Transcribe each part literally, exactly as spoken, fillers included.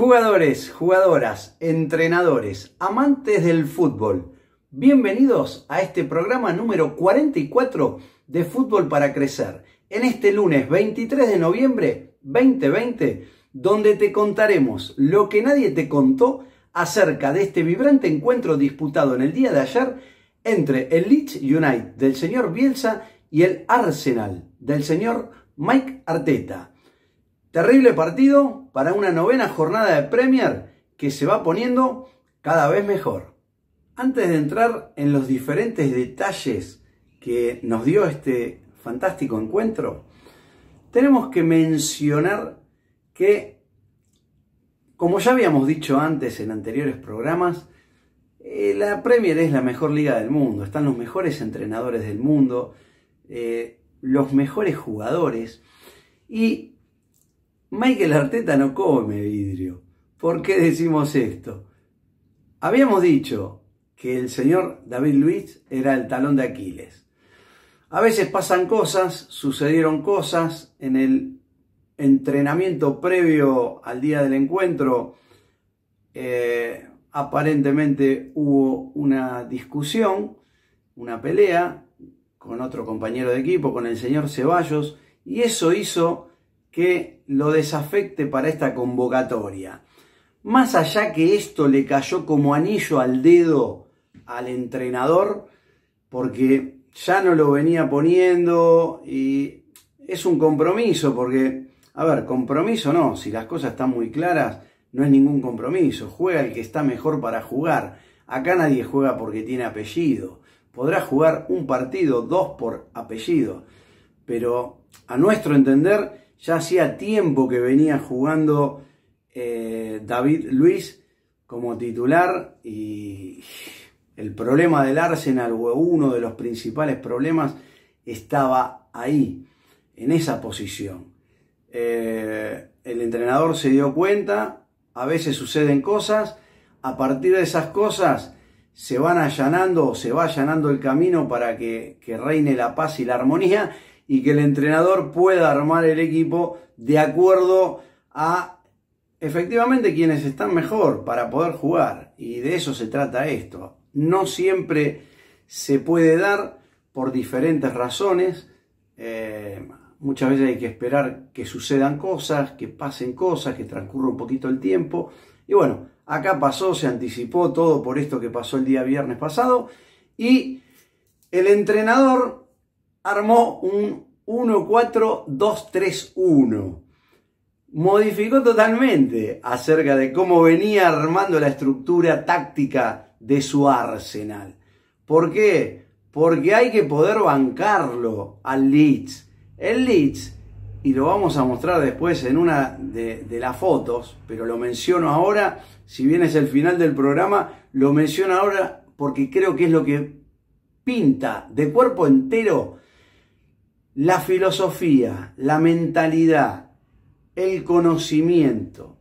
Jugadores, jugadoras, entrenadores, amantes del fútbol, bienvenidos a este programa número cuarenta y cuatro de Fútbol para Crecer, en este lunes veintitrés de noviembre dos mil veinte, donde te contaremos lo que nadie te contó acerca de este vibrante encuentro disputado en el día de ayer entre el Leeds United del señor Bielsa y el Arsenal del señor Mikel Arteta. Terrible partido para una novena jornada de Premier que se va poniendo cada vez mejor. Antes de entrar en los diferentes detalles que nos dio este fantástico encuentro, tenemos que mencionar que, como ya habíamos dicho antes en anteriores programas, eh, la Premier es la mejor liga del mundo, están los mejores entrenadores del mundo, eh, los mejores jugadores, y Mikel Arteta no come vidrio. ¿Por qué decimos esto? Habíamos dicho que el señor David Luiz era el talón de Aquiles. A veces pasan cosas, sucedieron cosas en el entrenamiento previo al día del encuentro. Eh, aparentemente hubo una discusión, una pelea con otro compañero de equipo, con el señor Ceballos, y eso hizo que lo desafecte para esta convocatoria. Más allá que esto le cayó como anillo al dedo al entrenador, porque ya no lo venía poniendo, y es un compromiso, porque, a ver, compromiso no, si las cosas están muy claras, no es ningún compromiso, juega el que está mejor para jugar. Acá nadie juega porque tiene apellido, podrá jugar un partido, dos por apellido, pero a nuestro entender, ya hacía tiempo que venía jugando eh, David Luiz como titular, y el problema del Arsenal, o uno de los principales problemas, estaba ahí, en esa posición. Eh, el entrenador se dio cuenta, a veces suceden cosas, a partir de esas cosas se van allanando o se va allanando el camino para que, que reine la paz y la armonía, y que el entrenador pueda armar el equipo de acuerdo a, efectivamente, quienes están mejor para poder jugar. Y de eso se trata esto. No siempre se puede dar por diferentes razones. Eh, muchas veces hay que esperar que sucedan cosas, que pasen cosas, que transcurra un poquito el tiempo. Y bueno, acá pasó, se anticipó todo por esto que pasó el día viernes pasado. Y el entrenador armó un uno cuatro dos tres uno. Modificó totalmente acerca de cómo venía armando la estructura táctica de su Arsenal. ¿Por qué? Porque hay que poder bancarlo al Leeds. El Leeds, y lo vamos a mostrar después en una de, de las fotos, pero lo menciono ahora, si bien es el final del programa, lo menciono ahora porque creo que es lo que pinta de cuerpo entero la filosofía, la mentalidad, el conocimiento,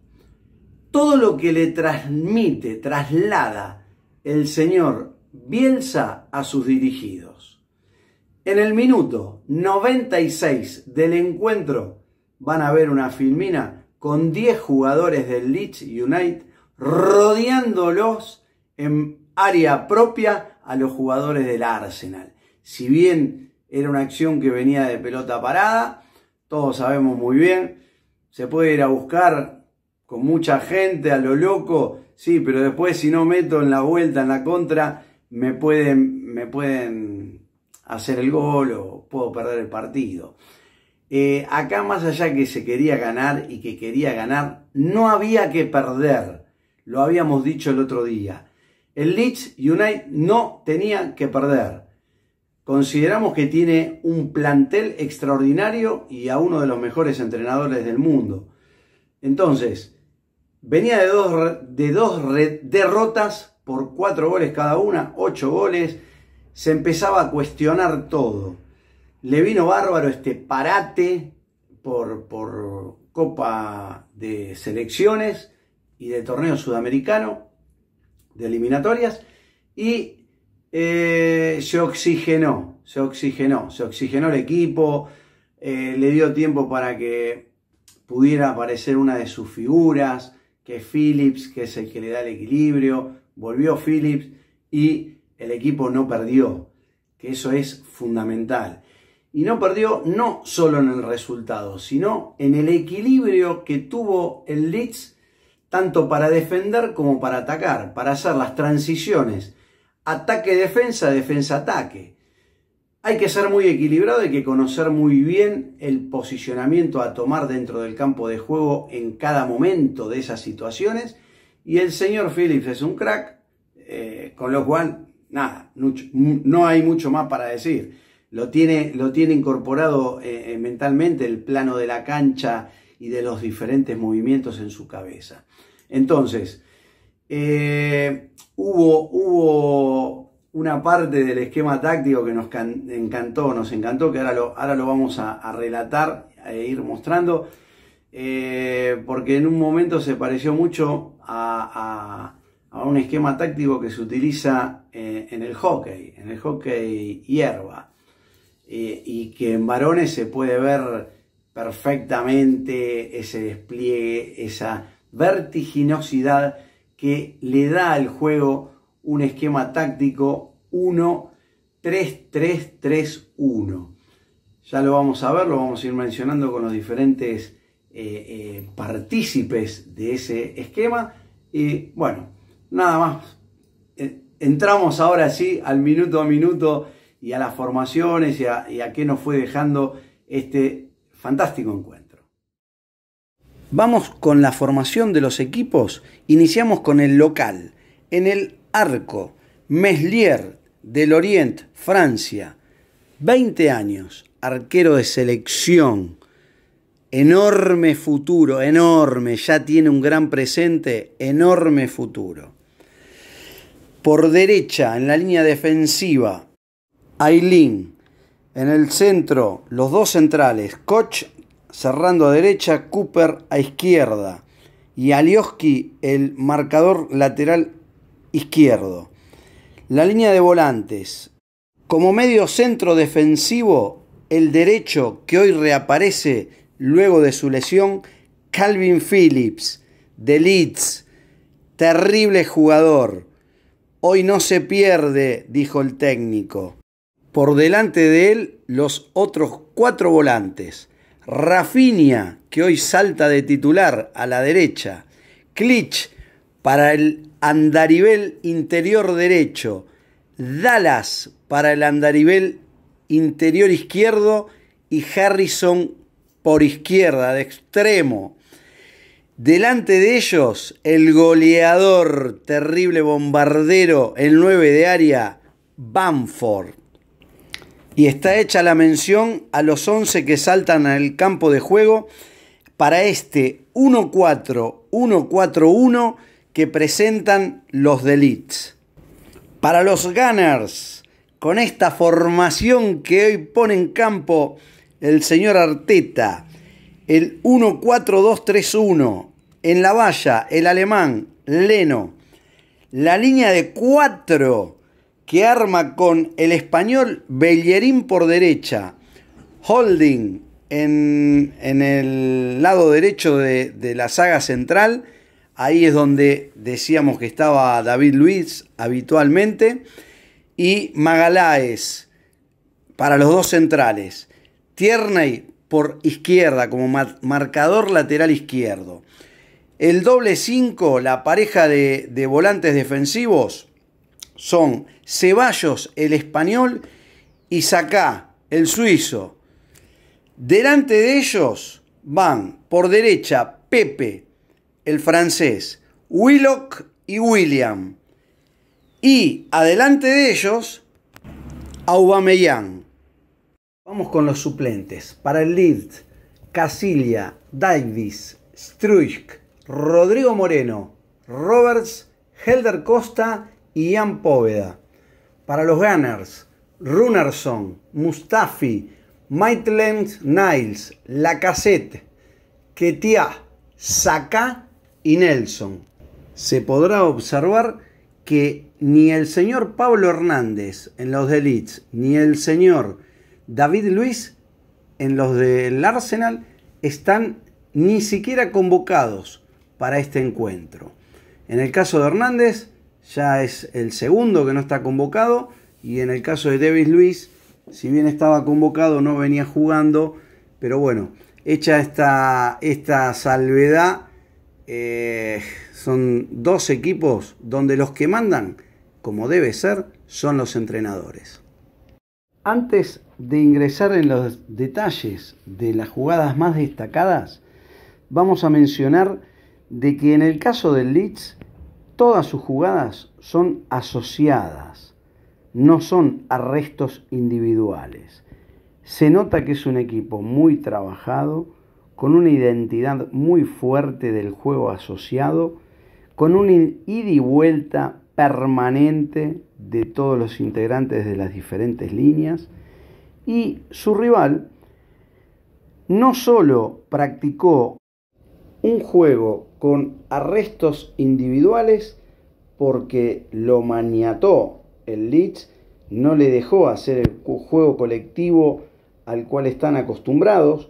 todo lo que le transmite, traslada el señor Bielsa a sus dirigidos. En el minuto noventa y seis del encuentro van a ver una filmina con diez jugadores del Leeds United rodeándolos en área propia a los jugadores del Arsenal. Si bien era una acción que venía de pelota parada, todos sabemos muy bien, se puede ir a buscar con mucha gente, a lo loco, sí, pero después si no meto en la vuelta, en la contra, me pueden, me pueden hacer el gol o puedo perder el partido. Eh, acá, más allá que se quería ganar y que quería ganar, no había que perder, lo habíamos dicho el otro día. El Leeds United no tenía que perder. Consideramos que tiene un plantel extraordinario y a uno de los mejores entrenadores del mundo. Entonces, venía de dos, de dos derrotas por cuatro goles cada una, ocho goles. Se empezaba a cuestionar todo. Le vino bárbaro este parate por, por Copa de Selecciones y de torneo sudamericano, de eliminatorias, y Eh, se oxigenó, se oxigenó, se oxigenó el equipo, eh, le dio tiempo para que pudiera aparecer una de sus figuras, que Phillips, que es el que le da el equilibrio, volvió Phillips y el equipo no perdió, que eso es fundamental. Y no perdió no solo en el resultado, sino en el equilibrio que tuvo el Leeds, tanto para defender como para atacar, para hacer las transiciones, ataque-defensa, defensa-ataque. Hay que ser muy equilibrado, hay que conocer muy bien el posicionamiento a tomar dentro del campo de juego en cada momento de esas situaciones. Y el señor Phillips es un crack, eh, con lo cual, nada, no hay mucho más para decir. Lo tiene, lo tiene incorporado eh, mentalmente el plano de la cancha y de los diferentes movimientos en su cabeza. Entonces, eh, hubo, hubo una parte del esquema táctico que nos encantó, nos encantó, que ahora lo, ahora lo vamos a, a relatar e ir mostrando, eh, porque en un momento se pareció mucho a, a, a un esquema táctico que se utiliza eh, en el hockey, en el hockey hierba. Y que en varones se puede ver perfectamente ese despliegue, esa vertiginosidad que le da al juego un esquema táctico uno tres tres tres uno. Ya lo vamos a ver, lo vamos a ir mencionando con los diferentes eh, eh, partícipes de ese esquema. Y bueno, nada más. Entramos ahora sí al minuto a minuto y a las formaciones y a, y a qué nos fue dejando este fantástico encuentro. Vamos con la formación de los equipos. Iniciamos con el local. En el arco, Meslier, del Orient, Francia, veinte años, arquero de selección, enorme futuro, enorme, ya tiene un gran presente, enorme futuro. Por derecha, en la línea defensiva, Ailín. En el centro, los dos centrales, Koch cerrando a derecha, Cooper a izquierda y Alioski el marcador lateral izquierdo. La línea de volantes, como medio centro defensivo, el derecho que hoy reaparece luego de su lesión, Calvin Phillips de Leeds, terrible jugador, hoy no se pierde, dijo el técnico. Por delante de él, los otros cuatro volantes. Raphinha, que hoy salta de titular a la derecha. Klich, para el andarivel interior derecho. Dallas, para el andarivel interior izquierdo. Y Harrison, por izquierda, de extremo. Delante de ellos, el goleador, terrible bombardero, el nueve de área, Bamford. Y está hecha la mención a los once que saltan al campo de juego para este uno cuatro uno cuatro uno que presentan los de Leeds. Para los Gunners, con esta formación que hoy pone en campo el señor Arteta, el uno cuatro dos tres uno, en la valla el alemán Leno, la línea de cuatro que arma con el español Bellerín por derecha, Holding en, en el lado derecho de, de la saga central, ahí es donde decíamos que estaba David Luiz habitualmente, y Magalhães para los dos centrales, Tierney por izquierda como mar marcador lateral izquierdo. El doble cinco, la pareja de, de volantes defensivos, son Ceballos, el español, y Saka, el suizo. Delante de ellos van por derecha Pépé, el francés, Willock y William. Y adelante de ellos, Aubameyang. Vamos con los suplentes. Para el Leeds, Casilla, Davis, Struijk, Rodrigo Moreno, Roberts, Helder Costa y Ian Poveda. Para los Gunners, Runarsson, Mustafi, Maitland Niles, Lacazette, Ketia, Saka y Nelson. Se podrá observar que ni el señor Pablo Hernández en los de Leeds, ni el señor David Luiz en los del Arsenal están ni siquiera convocados. para este encuentro. En el caso de Hernández, ya es el segundo que no está convocado, y en el caso de David Luiz, si bien estaba convocado, no venía jugando, pero bueno, hecha esta, esta salvedad, eh, son dos equipos donde los que mandan, como debe ser, son los entrenadores. Antes de ingresar en los detalles de las jugadas más destacadas, vamos a mencionar de que en el caso del Leeds, todas sus jugadas son asociadas, no son arrestos individuales. Se nota que es un equipo muy trabajado, con una identidad muy fuerte del juego asociado, con un ida y vuelta permanente de todos los integrantes de las diferentes líneas, y su rival no solo practicó un juego con arrestos individuales, porque lo maniató el Leeds, no le dejó hacer el juego colectivo al cual están acostumbrados.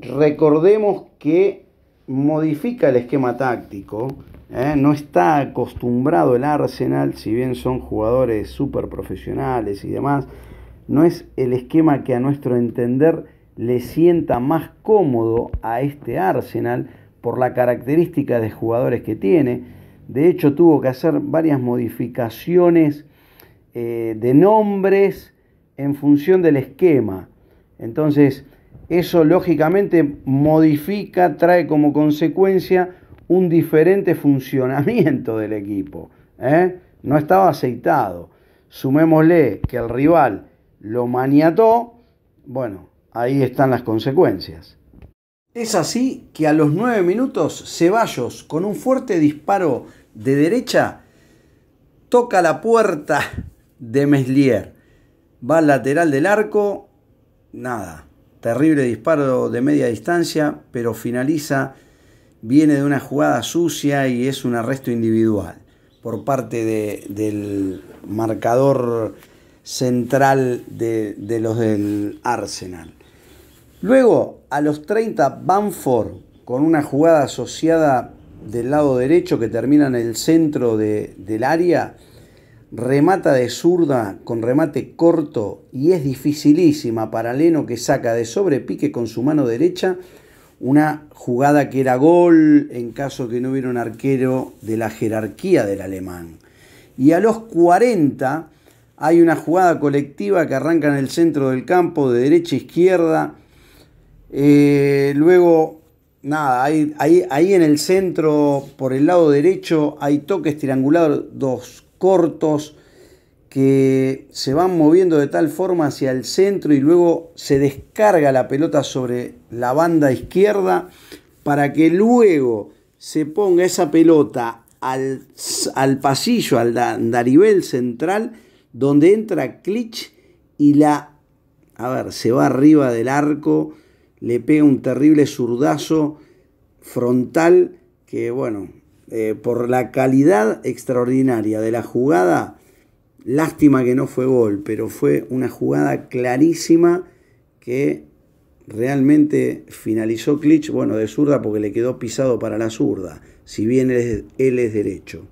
Recordemos que modifica el esquema táctico, ¿eh? No está acostumbrado el Arsenal, si bien son jugadores súper profesionales y demás, no es el esquema que a nuestro entender le sienta más cómodo a este Arsenal por la característica de jugadores que tiene. De hecho, tuvo que hacer varias modificaciones eh, de nombres en función del esquema. Entonces, eso lógicamente modifica, trae como consecuencia un diferente funcionamiento del equipo, ¿eh? No estaba aceitado. Sumémosle que el rival lo maniató, bueno, ahí están las consecuencias. Es así que a los nueve minutos, Ceballos, con un fuerte disparo de derecha, toca la puerta de Meslier. Va al lateral del arco, nada, terrible disparo de media distancia, pero finaliza, viene de una jugada sucia y es un arresto individual por parte de, del marcador central de, de los del Arsenal. Luego, a los treinta, Bamford, con una jugada asociada del lado derecho que termina en el centro de, del área, remata de zurda con remate corto y es dificilísima para Leno, que saca de sobrepique con su mano derecha una jugada que era gol en caso que no hubiera un arquero de la jerarquía del alemán. Y a los cuarenta hay una jugada colectiva que arranca en el centro del campo, de derecha a izquierda. Eh, luego, nada, ahí, ahí, ahí en el centro, por el lado derecho, hay toques triangulados, dos cortos que se van moviendo de tal forma hacia el centro y luego se descarga la pelota sobre la banda izquierda para que luego se ponga esa pelota al, al pasillo, al andarivel central, donde entra Klich y la... A ver, se va arriba del arco, le pega un terrible zurdazo frontal que, bueno, eh, por la calidad extraordinaria de la jugada, lástima que no fue gol, pero fue una jugada clarísima que realmente finalizó Klich, bueno, de zurda porque le quedó pisado para la zurda, si bien él es, él es derecho.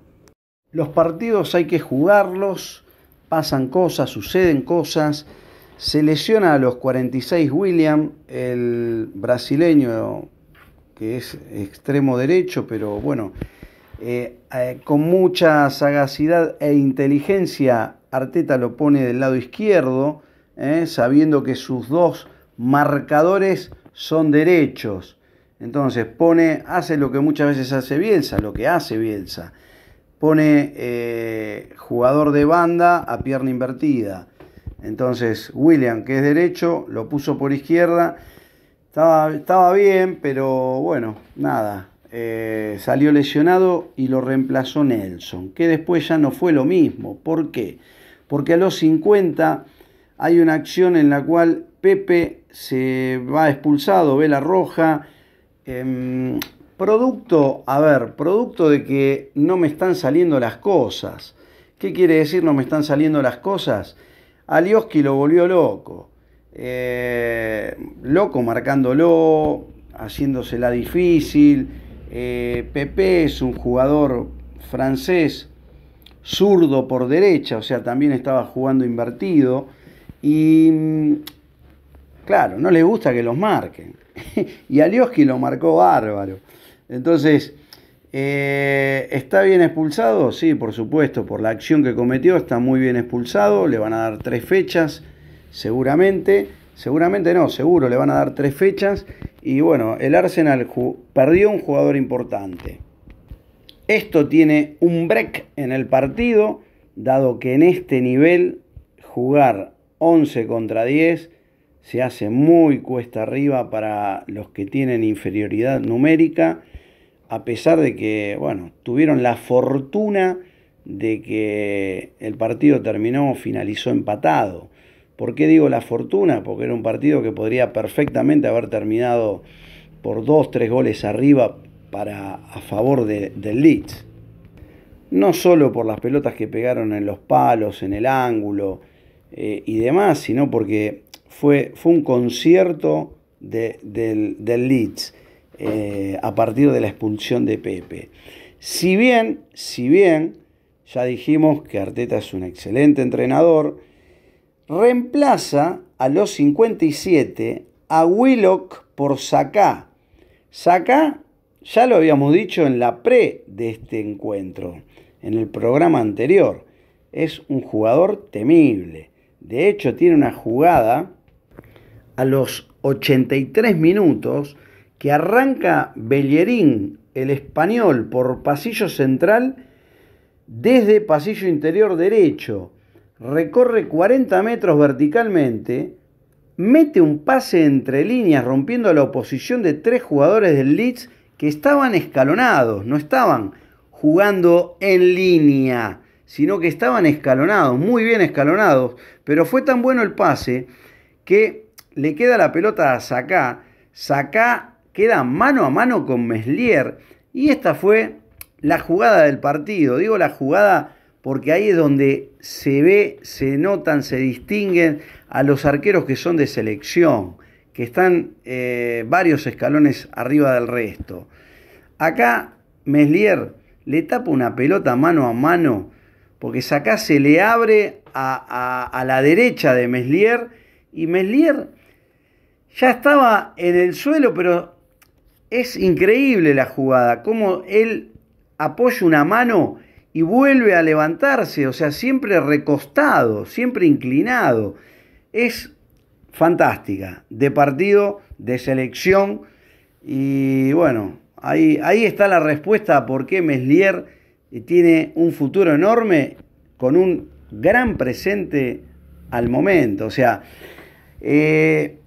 Los partidos hay que jugarlos, pasan cosas, suceden cosas. Se lesiona a los cuarenta y seis William, el brasileño que es extremo derecho, pero bueno, eh, eh, con mucha sagacidad e inteligencia Arteta lo pone del lado izquierdo, eh, sabiendo que sus dos marcadores son derechos. Entonces pone, hace lo que muchas veces hace Bielsa, lo que hace Bielsa, pone eh, jugador de banda a pierna invertida. Entonces William, que es derecho, lo puso por izquierda, estaba, estaba bien, pero bueno, nada, eh, salió lesionado y lo reemplazó Nelson, que después ya no fue lo mismo. ¿Por qué? Porque a los cincuenta hay una acción en la cual Pépé se va expulsado, vela roja, eh, producto, a ver, producto de que no me están saliendo las cosas. ¿Qué quiere decir no me están saliendo las cosas? Alioski lo volvió loco, eh, loco marcándolo, haciéndosela difícil, Eh, Pépé es un jugador francés, zurdo por derecha, o sea, también estaba jugando invertido. Y claro, no le gusta que los marquen. Y Alioski lo marcó bárbaro. Entonces, eh, ¿está bien expulsado? Sí, por supuesto, por la acción que cometió está muy bien expulsado. Le van a dar tres fechas, seguramente. Seguramente no, seguro le van a dar tres fechas. Y bueno, el Arsenal perdió un jugador importante. Esto tiene un break en el partido, dado que en este nivel jugar once contra diez se hace muy cuesta arriba para los que tienen inferioridad numérica, a pesar de que, bueno, tuvieron la fortuna de que el partido terminó, finalizó empatado. ¿Por qué digo la fortuna? Porque era un partido que podría perfectamente haber terminado por dos, tres goles arriba para, a favor de, del Leeds. No solo por las pelotas que pegaron en los palos, en el ángulo eh, y demás, sino porque fue, fue un concierto de, del, del Leeds eh, a partir de la expulsión de Pépé. Si bien, si bien ya dijimos que Arteta es un excelente entrenador, reemplaza a los cincuenta y siete a Willock por Saka. Saka, ya lo habíamos dicho en la pre de este encuentro, en el programa anterior, es un jugador temible. De hecho, tiene una jugada a los ochenta y tres minutos que arranca Bellerín, el español, por pasillo central desde pasillo interior derecho. Recorre cuarenta metros verticalmente, mete un pase entre líneas rompiendo la oposición de tres jugadores del Leeds que estaban escalonados, no estaban jugando en línea, sino que estaban escalonados, muy bien escalonados, pero fue tan bueno el pase que le queda la pelota a Saka, Saka queda mano a mano con Meslier y esta fue la jugada del partido, digo la jugada porque ahí es donde se ve, se notan, se distinguen a los arqueros que son de selección, que están eh, varios escalones arriba del resto. Acá Meslier le tapa una pelota mano a mano, porque Saka se le abre a, a, a la derecha de Meslier, y Meslier ya estaba en el suelo, pero es increíble la jugada, cómo él apoya una mano y vuelve a levantarse, o sea, siempre recostado, siempre inclinado. Es fantástica, de partido, de selección, y bueno, ahí, ahí está la respuesta a por qué Meslier tiene un futuro enorme con un gran presente al momento. O sea, eh,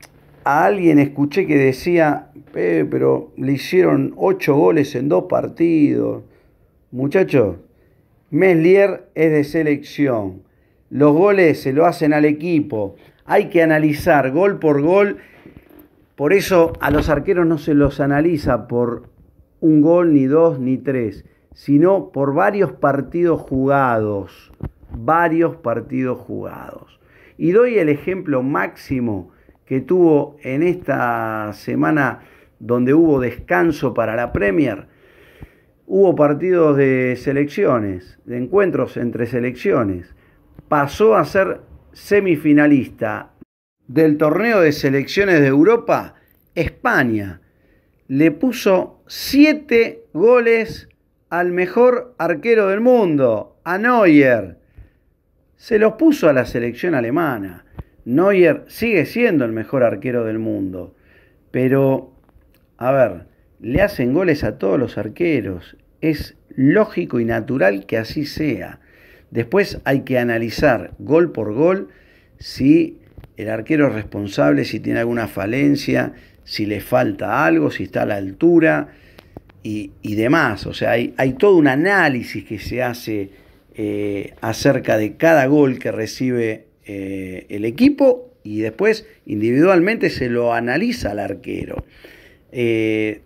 a alguien escuché que decía, eh, pero le hicieron ocho goles en dos partidos. Muchachos, Meslier es de selección, los goles se lo hacen al equipo, hay que analizar gol por gol, por eso a los arqueros no se los analiza por un gol, ni dos, ni tres, sino por varios partidos jugados, varios partidos jugados. Y doy el ejemplo máximo que tuvo en esta semana donde hubo descanso para la Premier. Hubo partidos de selecciones, de encuentros entre selecciones. Pasó a ser semifinalista del torneo de selecciones de Europa, España. Le puso siete goles al mejor arquero del mundo, a Neuer. Se los puso a la selección alemana. Neuer sigue siendo el mejor arquero del mundo. Pero, a ver, le hacen goles a todos los arqueros. Es lógico y natural que así sea. Después hay que analizar gol por gol si el arquero es responsable, si tiene alguna falencia, si le falta algo, si está a la altura y, y demás. O sea, hay, hay todo un análisis que se hace eh, acerca de cada gol que recibe eh, el equipo y después individualmente se lo analiza al arquero. Eh,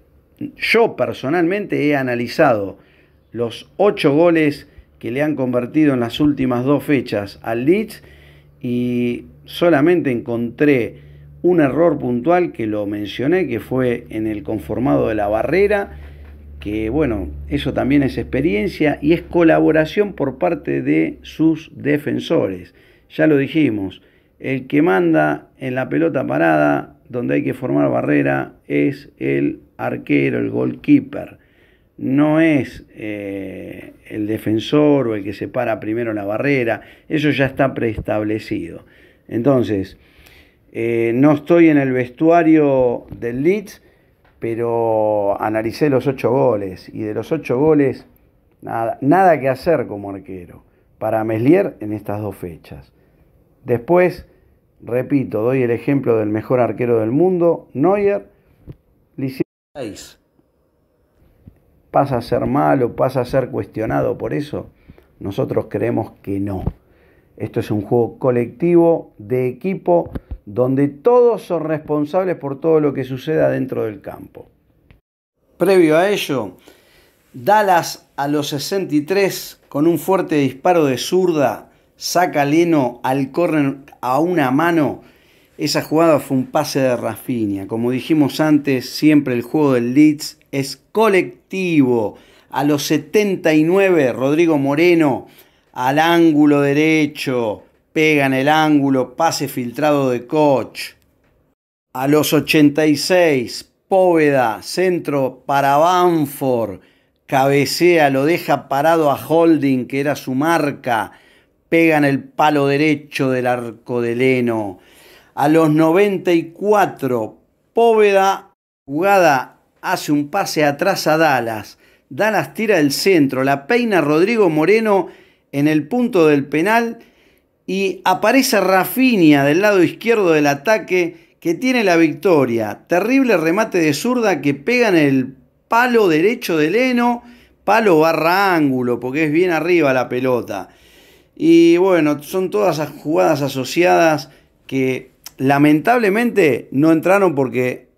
Yo personalmente he analizado los ocho goles que le han convertido en las últimas dos fechas al Leeds y solamente encontré un error puntual que lo mencioné, que fue en el conformado de la barrera, que bueno, eso también es experiencia y es colaboración por parte de sus defensores. Ya lo dijimos, el que manda en la pelota parada, donde hay que formar barrera, es el arquero, el goalkeeper. No es eh, el defensor o el que se para primero en la barrera, eso ya está preestablecido. Entonces, eh, no estoy en el vestuario del Leeds, pero analicé los ocho goles, y de los ocho goles, nada, nada que hacer como arquero para Meslier en estas dos fechas. Después, repito, doy el ejemplo del mejor arquero del mundo, Neuer, le hicieron seis. ¿Pasa a ser malo? ¿Pasa a ser cuestionado por eso? Nosotros creemos que no. Esto es un juego colectivo, de equipo, donde todos son responsables por todo lo que suceda dentro del campo. Previo a ello, Dallas a los sesenta y tres, con un fuerte disparo de zurda, saca a Leno al córner a una mano. Esa jugada fue un pase de Raphinha. Como dijimos antes, siempre el juego del Leeds es colectivo. A los setenta y nueve, Rodrigo Moreno al ángulo derecho, pega en el ángulo, pase filtrado de Koch. A los ochenta y seis, Poveda, centro para Bamford, cabecea, lo deja parado a Holding, que era su marca, pega en el palo derecho del arco de Leno. A los noventa y cuatro, Poveda, jugada, hace un pase atrás a Dallas. Dallas tira el centro, la peina Rodrigo Moreno en el punto del penal y aparece Raphinha del lado izquierdo del ataque, que tiene la victoria. Terrible remate de zurda que pega en el palo derecho de Leno, palo barra ángulo, porque es bien arriba la pelota. Y bueno, son todas esas jugadas asociadas que lamentablemente no entraron, porque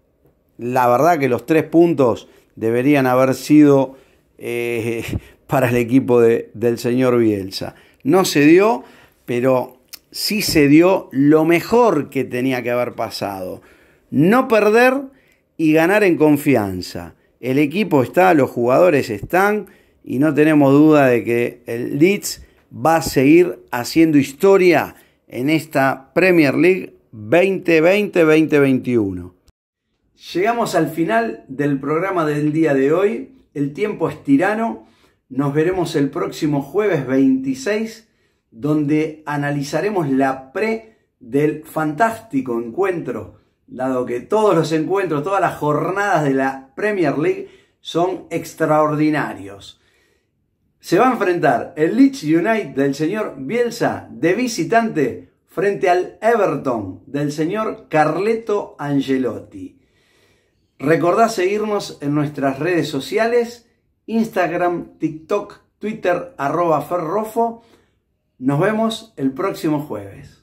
la verdad que los tres puntos deberían haber sido eh, para el equipo de, del señor Bielsa. No se dio, pero sí se dio lo mejor que tenía que haber pasado. No perder y ganar en confianza. El equipo está, los jugadores están y no tenemos duda de que el Leeds va a seguir haciendo historia en esta Premier League veinte veinte a veintiuno. Llegamos al final del programa del día de hoy. El tiempo es tirano. Nos veremos el próximo jueves veintiséis, donde analizaremos la pre del fantástico encuentro, dado que todos los encuentros, todas las jornadas de la Premier League son extraordinarios. Se va a enfrentar el Leeds United del señor Bielsa de visitante frente al Everton del señor Carleto Angelotti. Recordá seguirnos en nuestras redes sociales, Instagram, TikTok, Twitter, arroba ferrofo. Nos vemos el próximo jueves.